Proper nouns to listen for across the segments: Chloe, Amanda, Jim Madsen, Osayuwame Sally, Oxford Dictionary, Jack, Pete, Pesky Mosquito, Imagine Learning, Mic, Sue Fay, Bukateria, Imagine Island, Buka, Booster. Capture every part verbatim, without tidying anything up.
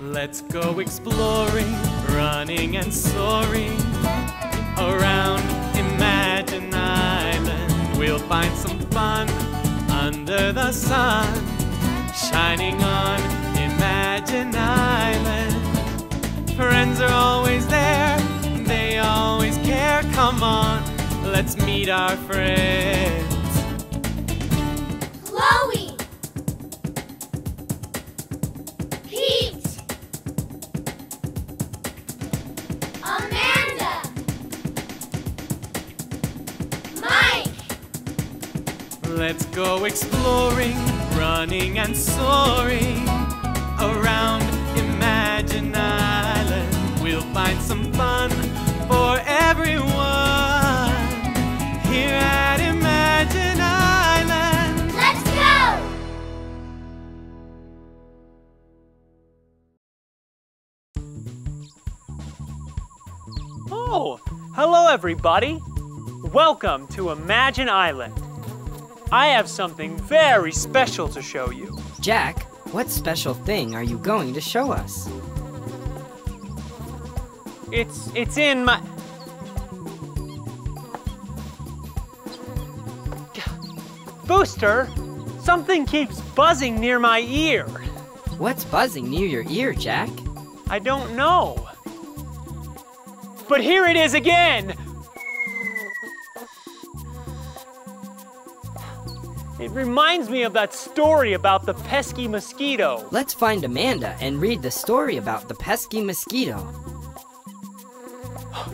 Let's go exploring, running and soaring around Imagine Island. We'll find some fun under the sun, shining on Imagine Island. Friends are always there, they always care. Come on, let's meet our friends. Chloe, Pete, Amanda, Mic. Let's go exploring, running and soaring around Imagine Island. We'll find some fun for everyone here at Imagine Island. Let's go! Oh, hello everybody! Welcome to Imagine Island. I have something very special to show you. Jack, what special thing are you going to show us? It's, it's in my... Booster, something keeps buzzing near my ear. What's buzzing near your ear, Jack? I don't know. But here it is again. It reminds me of that story about the pesky mosquito. Let's find Amanda and read the story about the pesky mosquito.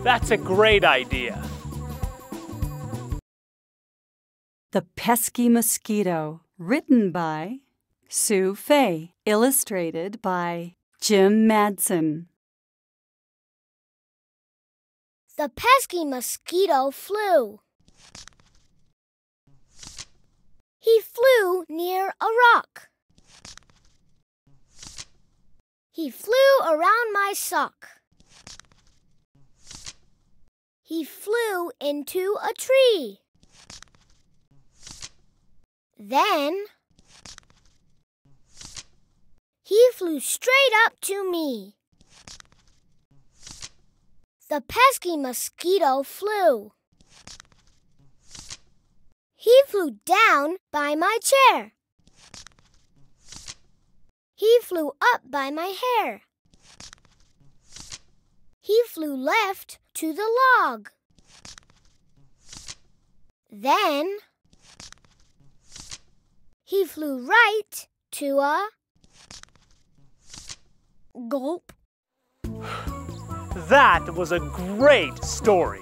That's a great idea. The Pesky Mosquito, written by Sue Fay, illustrated by Jim Madsen. The pesky mosquito flew. He flew near a rock. He flew around my sock. He flew into a tree. Then he flew straight up to me. The pesky mosquito flew. He flew down by my chair. He flew up by my hair. He flew left to the log. Then he flew right to a gulp. That was a great story.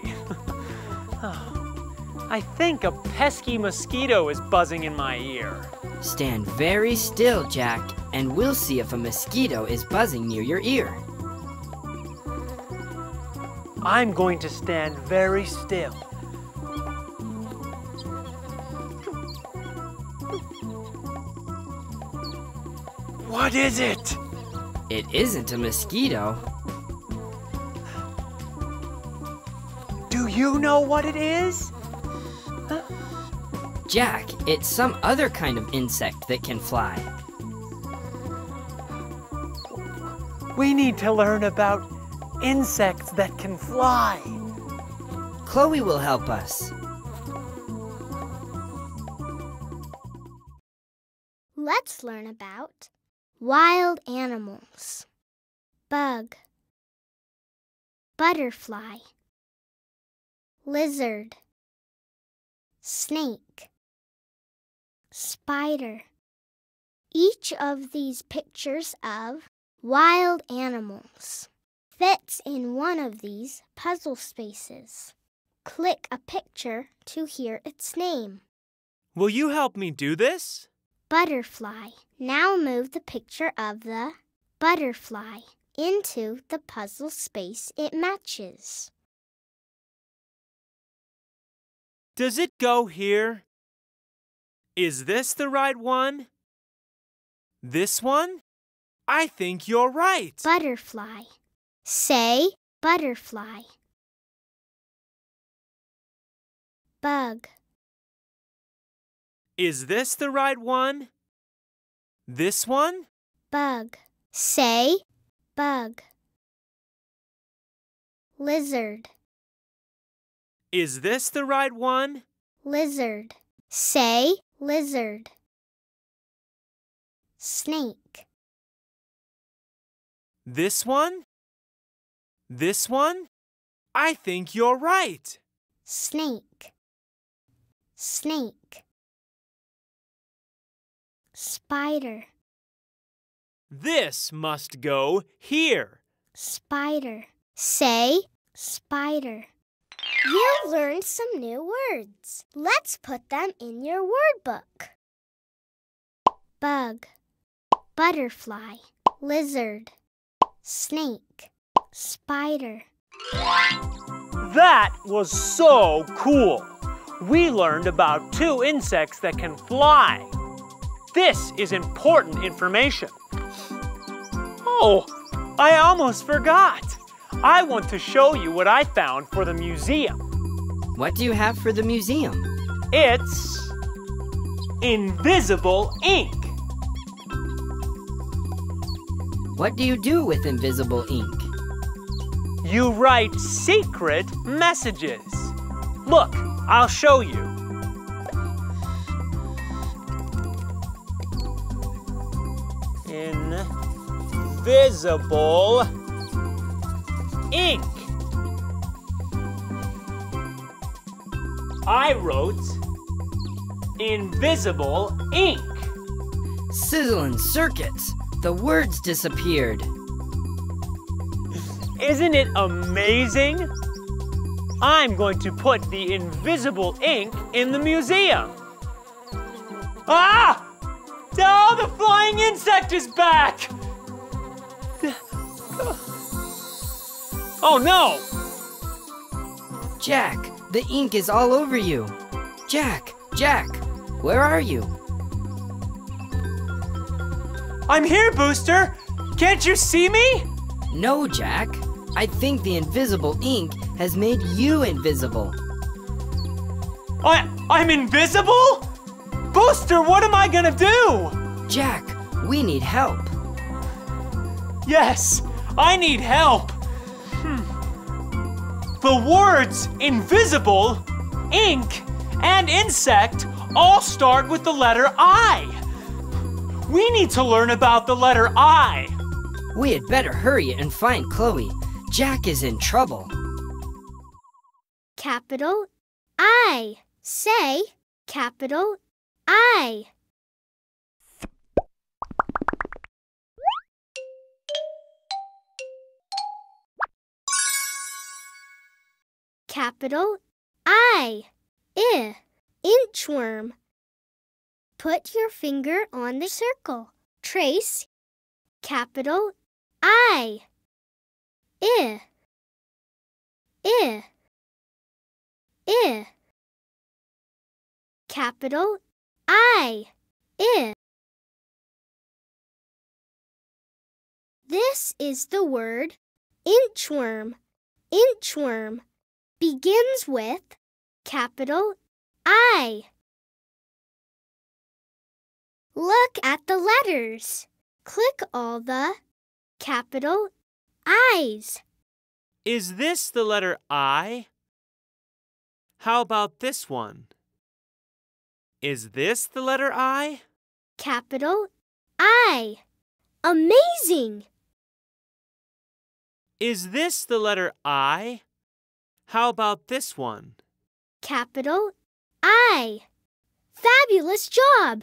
I think a pesky mosquito is buzzing in my ear. Stand very still, Jack, and we'll see if a mosquito is buzzing near your ear. I'm going to stand very still. What is it? It isn't a mosquito. Do you know what it is? Jack, it's some other kind of insect that can fly. We need to learn about insects that can fly. Chloe will help us. Let's learn about wild animals. Bug, butterfly, lizard, snake, spider. Each of these pictures of wild animals fits in one of these puzzle spaces. Click a picture to hear its name. Will you help me do this? Butterfly. Now move the picture of the butterfly into the puzzle space it matches. Does it go here? Is this the right one? This one? I think you're right. Butterfly. Say butterfly. Bug. Is this the right one? This one? Bug. Say Bug. Lizard. Is this the right one? Lizard. Say lizard. Snake. This one? This one? I think you're right. Snake. Snake. Spider. This must go here. Spider. Say spider. You learned some new words. Let's put them in your word book. Bug. Butterfly. Lizard. Snake. Spider. That was so cool! We learned about two insects that can fly. This is important information. Oh, I almost forgot. I want to show you what I found for the museum. What do you have for the museum? It's invisible ink. What do you do with invisible ink? You write secret messages. Look, I'll show you. Invisible ink. I wrote invisible ink. Sizzling circuits. The words disappeared. Isn't it amazing? I'm going to put the invisible ink in the museum. Ah! Oh, the flying insect is back! Oh no! Jack, the ink is all over you. Jack, Jack, where are you? I'm here, Booster! Can't you see me? No, Jack. I think the invisible ink has made you invisible. I, I'm invisible? Booster, what am I gonna do? Jack, we need help. Yes, I need help. Hmm. The words invisible, ink, and insect all start with the letter I. We need to learn about the letter I. We had better hurry and find Chloe. Jack is in trouble. Capital I. Say capital I. Capital I. I. Inchworm. Put your finger on the circle. Trace capital I. I. I. I. Capital I. I. This is the word inchworm. Inchworm begins with capital I. Look at the letters. Click all the capital I's. Is this the letter I? How about this one? Is this the letter I? Capital I. Amazing! Is this the letter I? How about this one? Capital I. Fabulous job!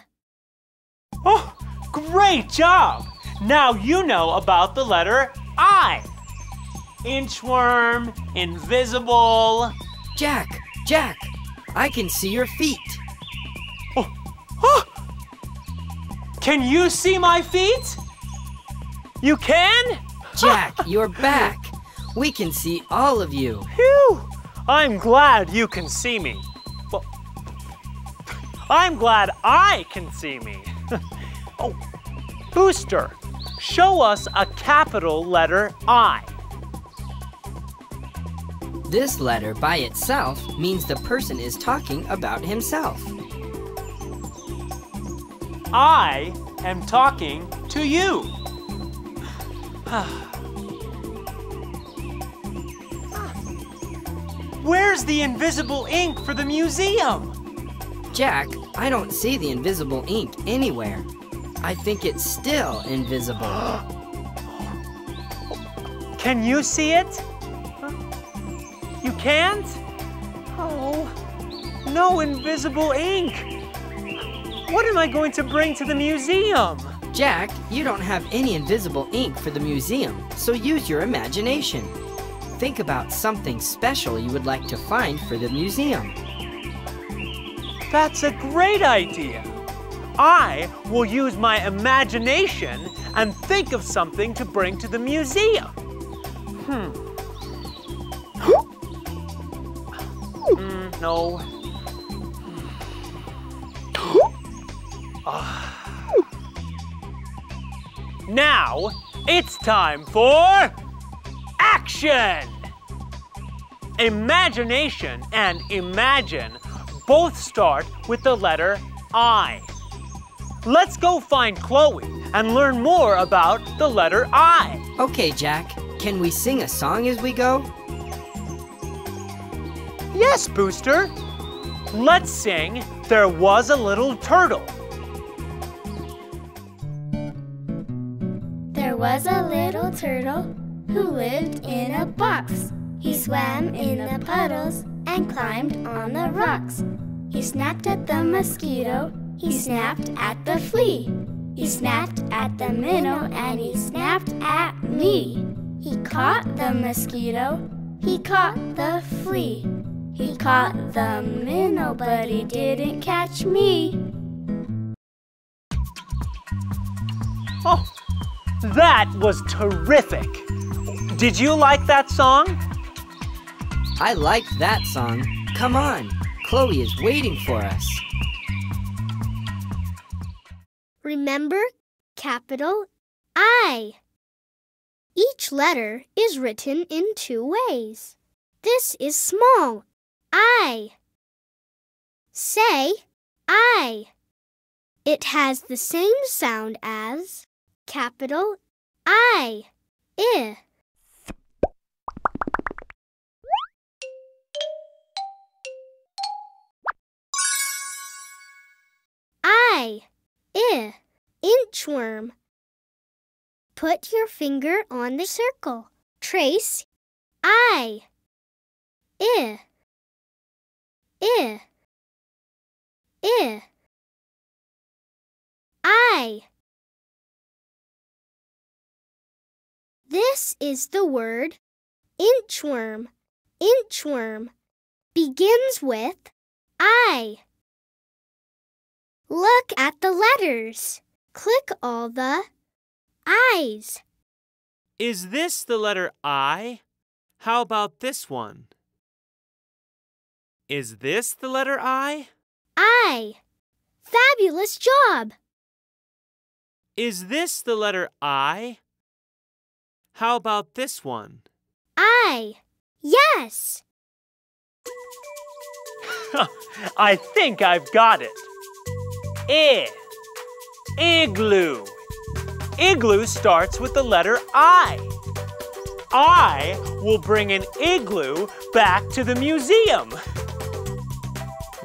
Oh, great job! Now you know about the letter I. Inchworm, invisible. Jack, Jack, I can see your feet. Oh, oh. Can you see my feet? You can? Jack, you're back. We can see all of you. Phew! I'm glad you can see me. Well, I'm glad I can see me. Oh, Booster, show us a capital letter I. This letter by itself means the person is talking about himself. I am talking to you. Where's the invisible ink for the museum? Jack, I don't see the invisible ink anywhere. I think it's still invisible. Can you see it? You can't? Oh, no invisible ink. What am I going to bring to the museum? Jack, you don't have any invisible ink for the museum, so use your imagination. Think about something special you would like to find for the museum. That's a great idea. I will use my imagination and think of something to bring to the museum. Hmm. Mm, no. Uh. Now, it's time for action! Imagination and imagine both start with the letter I. Let's go find Chloe and learn more about the letter I. Okay, Jack. Can we sing a song as we go? Yes, Booster. Let's sing There Was a Little Turtle. There was a little turtle who lived in a box. He swam in the puddles and climbed on the rocks. He snapped at the mosquito. He snapped at the flea. He snapped at the minnow and he snapped at me. He caught the mosquito. He caught the flea. He caught the minnow, but he didn't catch me. Oh, that was terrific. Did you like that song? I liked that song. Come on, Chloe is waiting for us. Remember, capital I. Each letter is written in two ways. This is small I. Say I. It has the same sound as capital I. I. I. I. Inchworm. Put your finger on the circle. Trace I. I. I. I. I. This is the word inchworm. Inchworm begins with I. Look at the letters. Click all the I's. Is this the letter I? How about this one? Is this the letter I? I. Fabulous job! Is this the letter I? How about this one? I. Yes! I think I've got it. I. Igloo. Igloo starts with the letter I. I will bring an igloo back to the museum.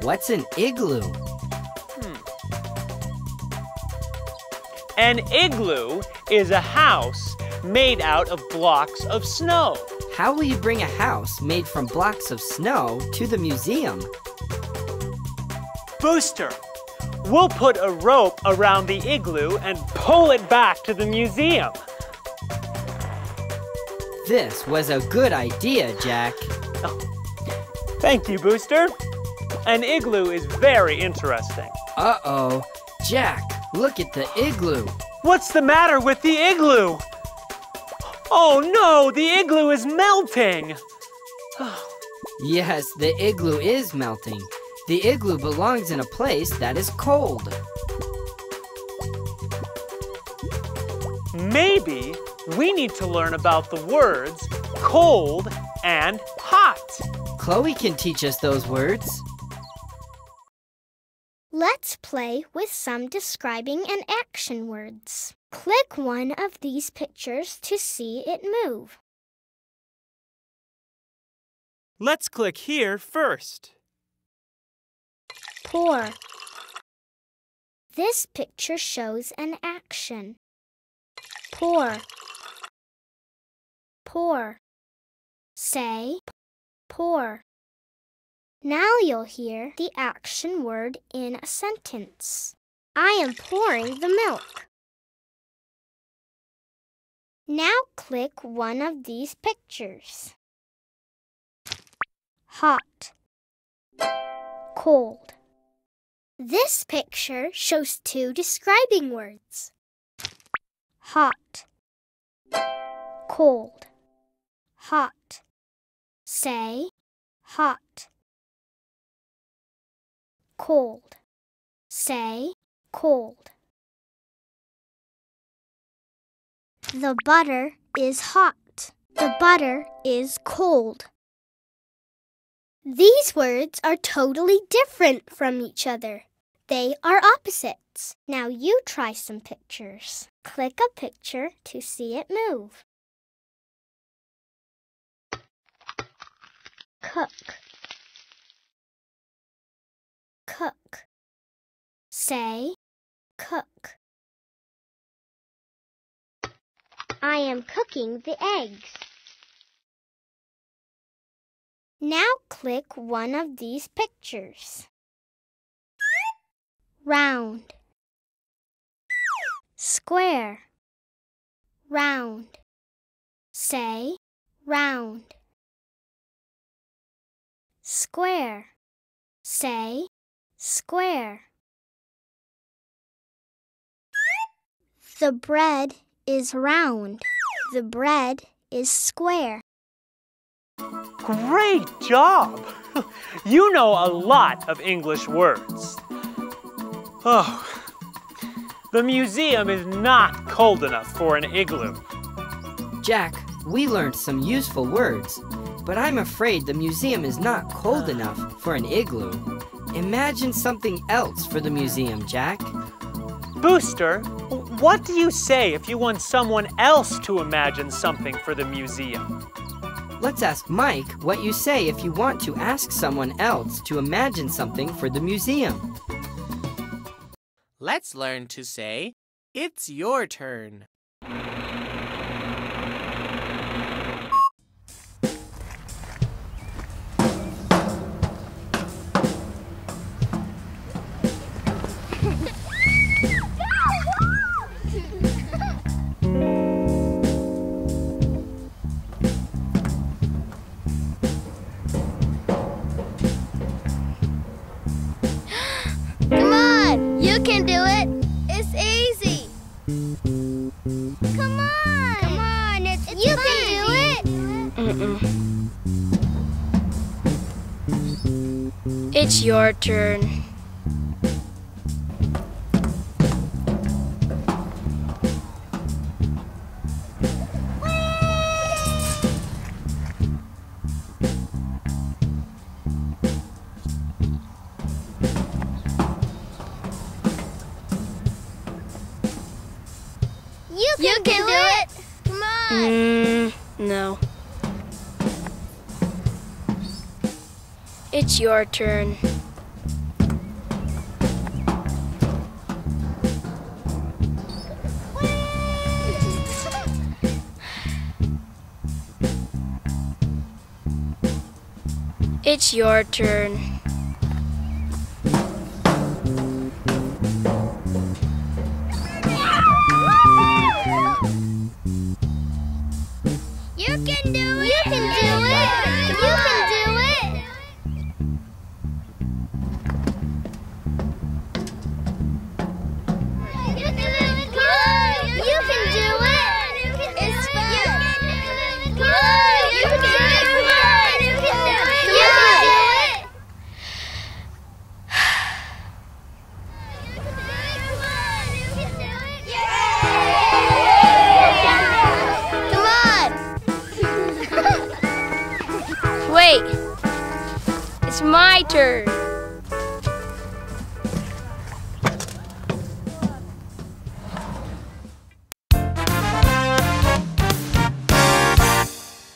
What's an igloo? Hmm. An igloo is a house made out of blocks of snow. How will you bring a house made from blocks of snow to the museum? Booster, we'll put a rope around the igloo and pull it back to the museum. This was a good idea, Jack. Oh. Thank you, Booster. An igloo is very interesting. Uh-oh. Jack, look at the igloo. What's the matter with the igloo? Oh, no, the igloo is melting. Yes, the igloo is melting. The igloo belongs in a place that is cold. Maybe we need to learn about the words cold and hot. Chloe can teach us those words. Let's play with some describing and action words. Click one of these pictures to see it move. Let's click here first. Pour. This picture shows an action. Pour. Pour. Say, pour. Now you'll hear the action word in a sentence. I am pouring the milk. Now click one of these pictures. Hot. Cold. This picture shows two describing words. Hot. Cold. Hot. Say, hot. Cold. Say, cold. The butter is hot. The butter is cold. These words are totally different from each other. They are opposites. Now you try some pictures. Click a picture to see it move. Cook. Cook. Say, cook. I am cooking the eggs. Now click one of these pictures. Round. Square. Round. Say, round. Square. Say, square. The bread is round. The bread is square. Great job! You know a lot of English words. Oh, the museum is not cold enough for an igloo. Jack, we learned some useful words, but I'm afraid the museum is not cold enough for an igloo. Imagine something else for the museum, Jack. Booster, what do you say if you want someone else to imagine something for the museum? Let's ask Mic what you say if you want to ask someone else to imagine something for the museum. Let's learn to say, it's your turn. It's your turn. It's your turn. It's your turn.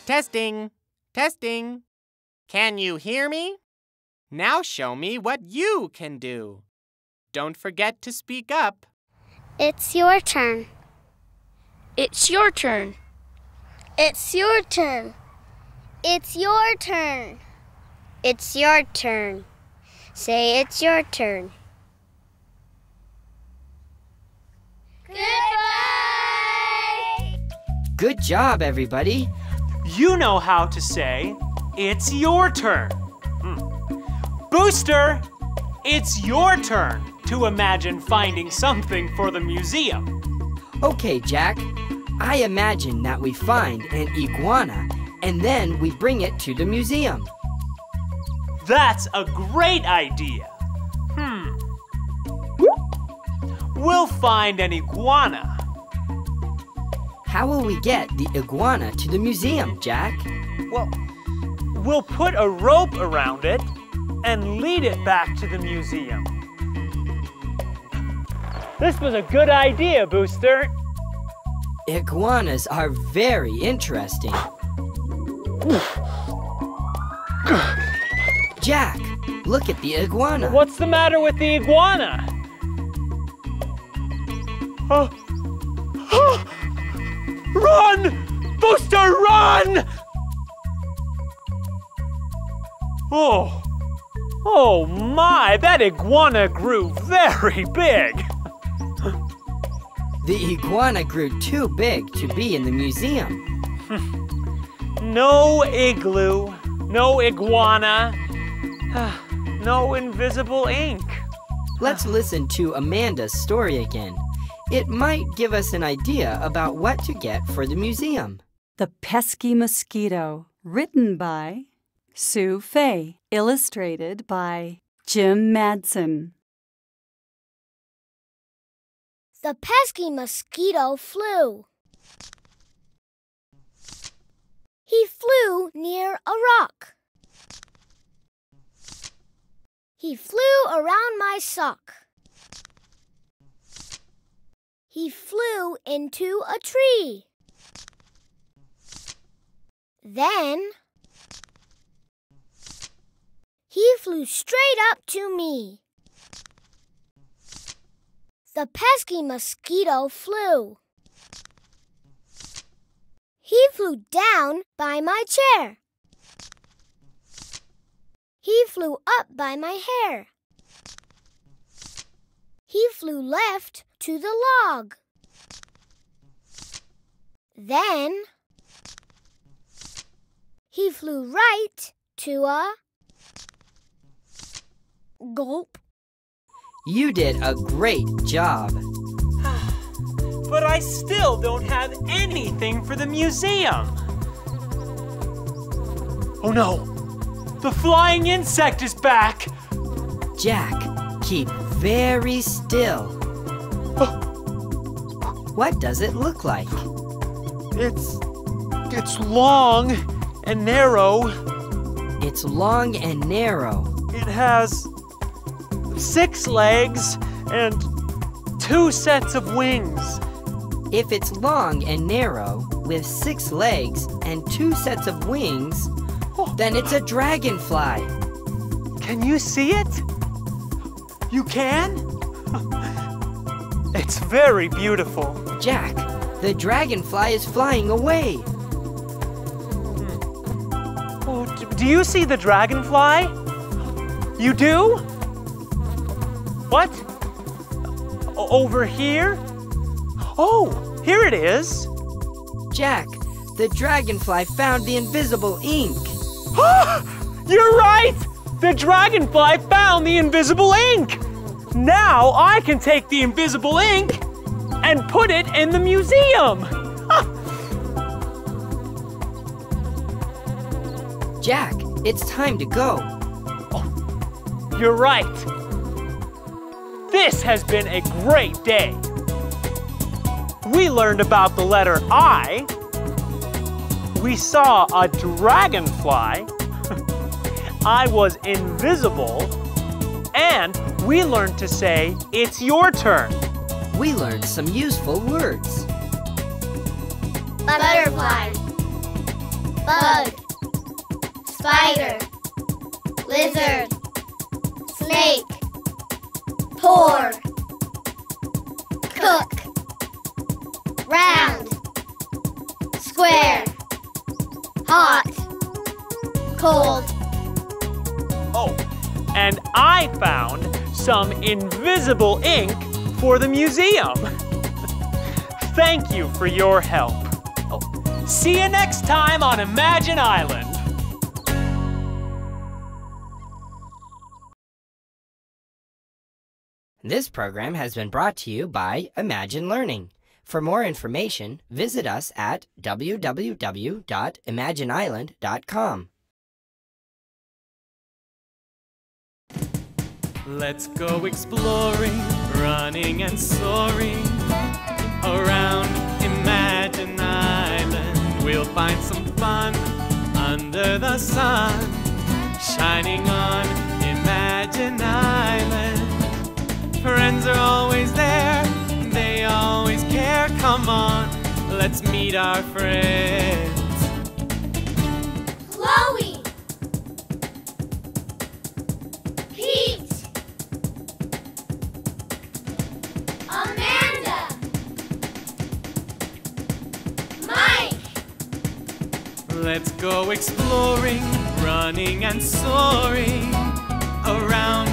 Testing, testing. Can you hear me? Now show me what you can do. Don't forget to speak up. It's your turn. It's your turn. It's your turn. It's your turn. It's your turn. Say it's your turn. Goodbye! Good job, everybody. You know how to say, it's your turn. Mm. Booster, it's your turn to imagine finding something for the museum. Okay, Jack. I imagine that we find an iguana and then we bring it to the museum. That's a great idea. Hmm. We'll find an iguana. How will we get the iguana to the museum, Jack? Well, we'll put a rope around it and lead it back to the museum. This was a good idea, Booster. Iguanas are very interesting. Jack, look at the iguana. What's the matter with the iguana? Oh. Oh. Run! Booster, run! Oh. Oh my, that iguana grew very big. The iguana grew too big to be in the museum. No igloo, no iguana, no invisible ink. Let's listen to Amanda's story again. It might give us an idea about what to get for the museum. The Pesky Mosquito, written by Sue Fay, illustrated by Jim Madsen. The pesky mosquito flew. He flew near a rock. He flew around my sock. He flew into a tree. Then he flew straight up to me. The pesky mosquito flew. He flew down by my chair. He flew up by my hair. He flew left to the log. Then he flew right to a gulp. You did a great job. But I still don't have anything for the museum. Oh no, the flying insect is back. Jack, keep very still. What does it look like? It's, it's long and narrow. It's long and narrow. It has six legs and two sets of wings. If it's long and narrow with six legs and two sets of wings, oh. Then it's a dragonfly. Can you see it? You can? It's very beautiful. Jack, the dragonfly is flying away. Oh, do you see the dragonfly? You do? What? Over here? Oh, here it is. Jack, the dragonfly found the invisible ink. You're right! The dragonfly found the invisible ink! Now I can take the invisible ink and put it in the museum. Jack, it's time to go. Oh, you're right. This has been a great day. We learned about the letter I. We saw a dragonfly. I was invisible. And we learned to say, it's your turn. We learned some useful words. Butterfly. Bug. Spider. lizard, snake, pour, cook, round, square, hot, cold. Oh, and I found some invisible ink for the museum. Thank you for your help. Oh, see you next time on Imagine Island. This program has been brought to you by Imagine Learning. For more information, visit us at w w w dot imagine island dot com. Let's go exploring, running and soaring around Imagine Island. We'll find some fun under the sun, shining on Imagine Island. Friends are always there, they always care. Come on, let's meet our friends. Chloe, Pete, Amanda, Mic. Let's go exploring, running and soaring around